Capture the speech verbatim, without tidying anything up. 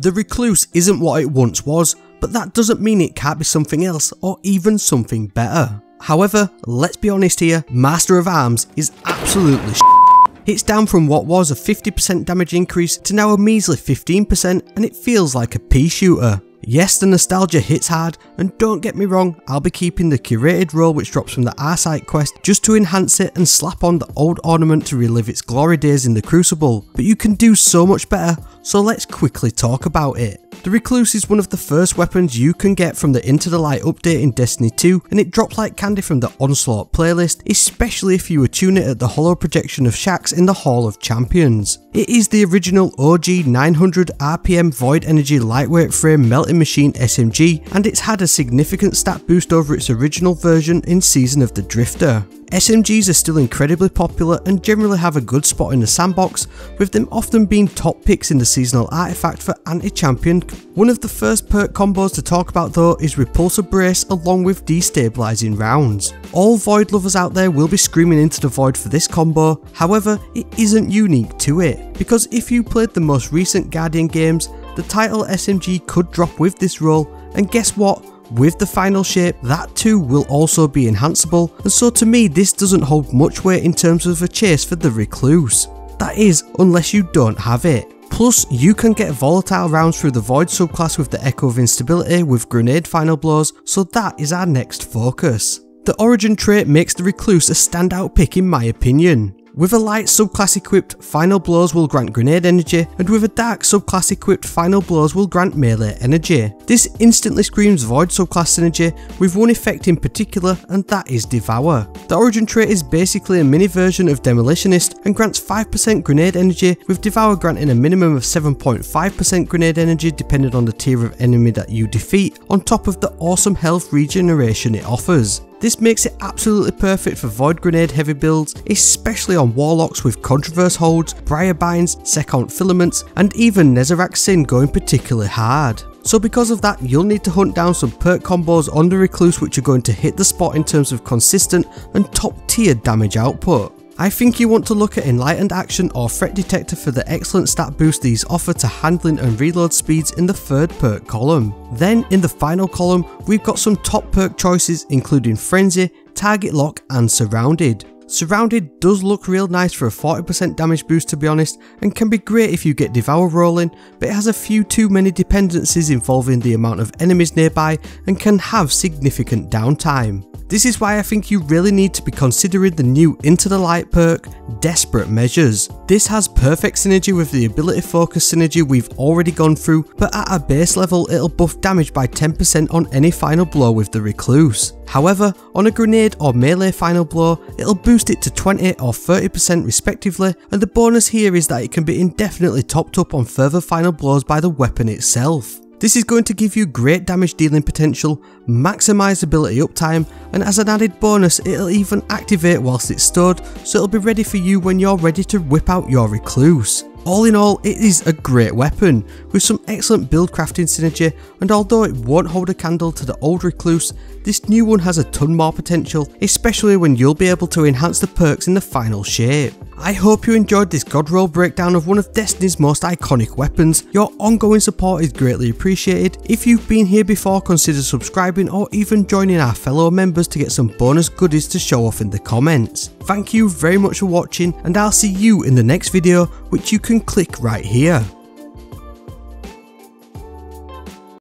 The Recluse isn't what it once was, but that doesn't mean it can't be something else or even something better. However, let's be honest here, Master of Arms is absolutely shit. It's down from what was a fifty percent damage increase to now a measly fifteen percent, and it feels like a pea shooter. Yes, the nostalgia hits hard, and don't get me wrong, I'll be keeping the curated roll which drops from the Arcite quest just to enhance it and slap on the old ornament to relive its glory days in the Crucible, but you can do so much better, so let's quickly talk about it. The Recluse is one of the first weapons you can get from the Into the Light update in Destiny two, and it drops like candy from the Onslaught playlist, especially if you attune it at the hollow projection of Shaxx in the Hall of Champions. It is the original O G nine hundred R P M Void Energy Lightweight Frame melting machine S M G, and it's had a significant stat boost over its original version in Season of the Drifter. S M Gs are still incredibly popular and generally have a good spot in the sandbox, with them often being top picks in the seasonal artifact for anti-champion. One of the first perk combos to talk about though is Repulsor Brace along with destabilizing rounds. All Void lovers out there will be screaming into the void for this combo, however it isn't unique to it, because if you played the most recent Guardian games, the title S M G could drop with this roll, and guess what? With the Final Shape, that too will also be enhanceable, and so to me this doesn't hold much weight in terms of a chase for the Recluse. That is, unless you don't have it. Plus, you can get volatile rounds through the Void subclass with the Echo of Instability with grenade final blows, so that is our next focus. The origin trait makes the Recluse a standout pick in my opinion. With a light subclass equipped, final blows will grant grenade energy, and with a dark subclass equipped, final blows will grant melee energy. This instantly screams Void subclass synergy with one effect in particular, and that is Devour. The origin trait is basically a mini version of Demolitionist and grants five percent grenade energy, with Devour granting a minimum of seven point five percent grenade energy depending on the tier of enemy that you defeat, on top of the awesome health regeneration it offers. This makes it absolutely perfect for Void Grenade heavy builds, especially on Warlocks with Contraverse Holds, Briar Binds, Second Filaments, and even Nezerak Sin going particularly hard. So because of that, you'll need to hunt down some perk combos on the Recluse which are going to hit the spot in terms of consistent and top tier damage output. I think you want to look at Enlightened Action or Threat Detector for the excellent stat boost these offer to handling and reload speeds in the third perk column. Then in the final column, we've got some top perk choices including Frenzy, Target Lock and Surrounded. Surrounded does look real nice for a forty percent damage boost to be honest, and can be great if you get Devour rolling, but it has a few too many dependencies involving the amount of enemies nearby and can have significant downtime. This is why I think you really need to be considering the new Into the Light perk, Desperate Measures. This has perfect synergy with the ability focus synergy we've already gone through, but at a base level it'll buff damage by ten percent on any final blow with the Recluse. However, on a grenade or melee final blow, it'll boost it to twenty or thirty percent respectively, and the bonus here is that it can be indefinitely topped up on further final blows by the weapon itself. This is going to give you great damage dealing potential, maximise ability uptime, and as an added bonus it'll even activate whilst it's stored, so it'll be ready for you when you're ready to whip out your Recluse. All in all, it is a great weapon, with some excellent build crafting synergy, and although it won't hold a candle to the old Recluse, this new one has a ton more potential, especially when you'll be able to enhance the perks in the Final Shape. I hope you enjoyed this god roll breakdown of one of Destiny's most iconic weapons. Your ongoing support is greatly appreciated. If you've been here before, consider subscribing or even joining our fellow members to get some bonus goodies to show off in the comments. Thank you very much for watching, and I'll see you in the next video, which you can click right here.